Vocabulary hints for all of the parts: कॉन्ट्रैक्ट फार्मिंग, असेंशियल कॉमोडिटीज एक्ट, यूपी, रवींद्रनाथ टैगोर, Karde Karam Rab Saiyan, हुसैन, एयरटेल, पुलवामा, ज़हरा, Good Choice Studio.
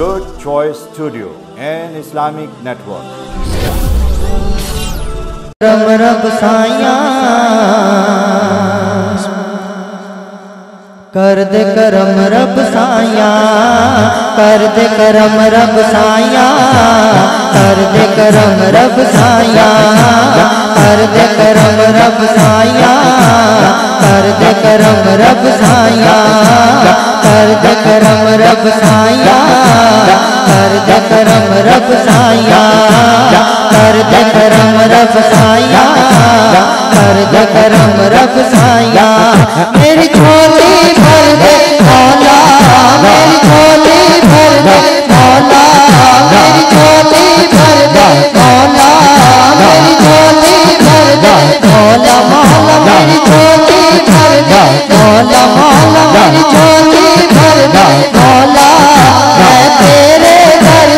Good Choice Studio and Islamic Network. रब साया कर दे करम रब साया, कर दे करम रब साया, कर दे करम रब साया, कर दे करम रब साया, कर दे करम रब साया, कर दे करम रब साया, कर दे करम रब साया, कर दे करम रब साया, कर दे करम रब साया। मेरी झोली भर दे मौला, मेरी झोली भर दे मौला, मेरी झोली भर दे मौला, मेरी झोली भर दे मौला, मौला मेरी झोली भर दे मौला, मौला मेरी झोली भर दे मौला। मैं तेरे दर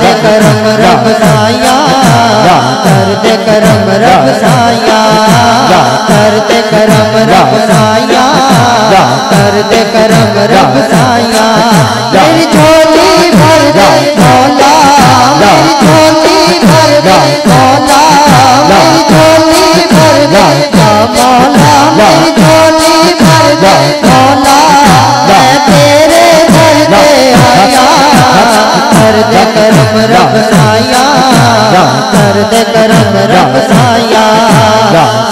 पे करदे करम रब साया, करदे करम रब साया, करदे करम रब साया, करदे करम रब साया। मेरी झोली भर दे मौला, मेरी झोली भर दे मौला, मेरी झोली भर दे मौला, मेरी झोली भर दे मौला। मैं तेरे दर पे आया, करदे करम रब साया, करदे करम रब साया।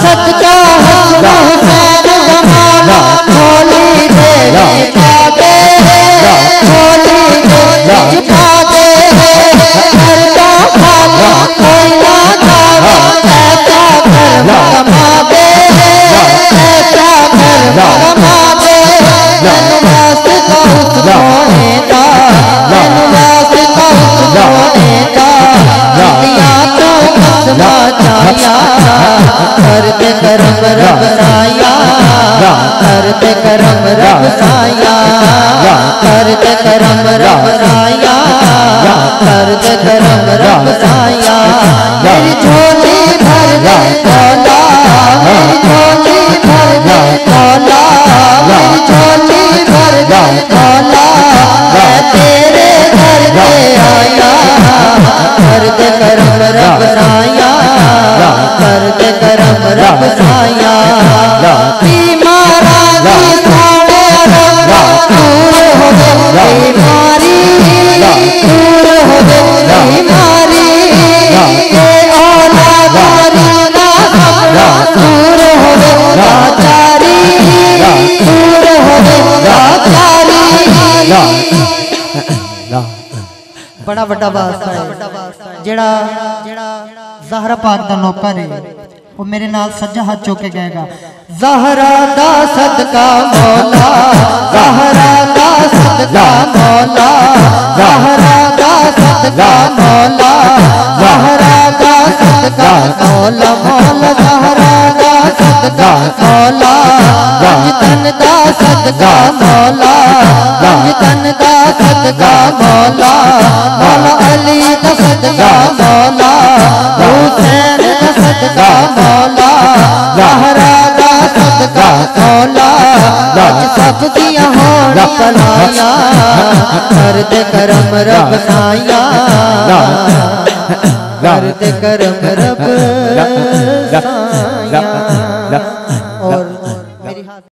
सच्चा हुस्न हुसैन जमाना खोली दे मिटा दे, खोली दे मिटा दे, करदा खाना कोई ना खावे, ऐसा फरमा कमावे, ऐसा फरमा कमावे। मैनू वास्ता हुस्न होएगा, मैनू वास्ता हुस्न होएगा, जिया तो कसमा चाया, करदे करम रब साया, करदे करम रब साया, करदे करम रब साया, करदे करम रब साया। मेरी झोली भर दे मौला, मेरी झोली भर दे मौला, मेरी झोली भर दे मौला। मैं तेरे दर पे आया, करदे करम रब साया, करदे करम रब साया। बीमारा दी सारे रब्बा दूर हो दे बीमारी, दूर हो दे बीमारी, ये औलाद ना सबना दूर हो दे लाचारी, दूर हो दे लाचारी। बड़ा बड़ा वास्ता है जेड़ा ज़हरा पाक दा नौकर है, वो मेरे नाल सज्जा हाथ चुक के गएगा। ज़हरा दा सदका मौला, ज़हरा दा सदका मौला, ज़हरा दा सदका मौला, ज़हरा दा सदका मौला, मौला ज़हरा दा सदका मौला, रंजतन दा सदका मौला, रंजतन दा सदका मौला, मौला अली दा सदका मौला, हुसैन दा सदका मौला, ज़हरा दा सदका मौला। सब दियाँ होड़ पलाया, करदे करम रब साया, करदे करम रब साया। और